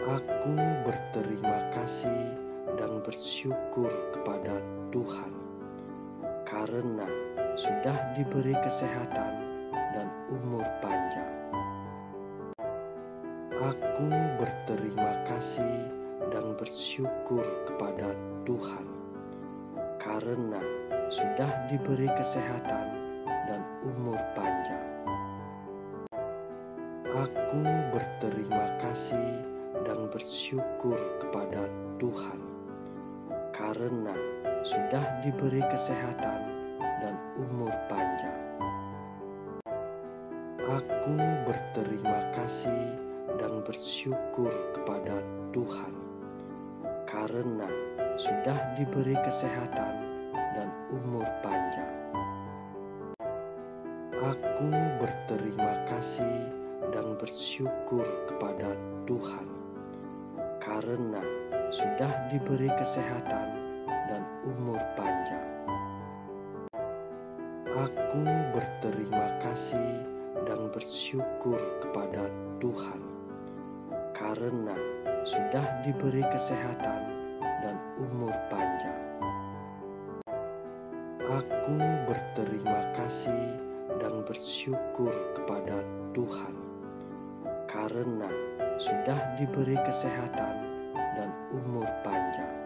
Aku berterima kasih dan bersyukur kepada Tuhan karena sudah diberi kesehatan dan umur panjang. Aku berterima kasih dan bersyukur kepada Tuhan karena sudah diberi kesehatan dan umur panjang. Aku berterima kasih dan bersyukur kepada Tuhan karena sudah diberi kesehatan dan umur panjang. Aku berterima kasih dan bersyukur kepada Tuhan karena sudah diberi kesehatan dan umur panjang. Aku berterima kasih dan bersyukur kepada Tuhan karena sudah diberi kesehatan dan umur panjang. Aku berterima kasih dan bersyukur kepada Tuhan karena sudah diberi kesehatan dan umur panjang. Aku berterima kasih dan bersyukur kepada Tuhan karena sudah diberi kesehatan dan umur panjang.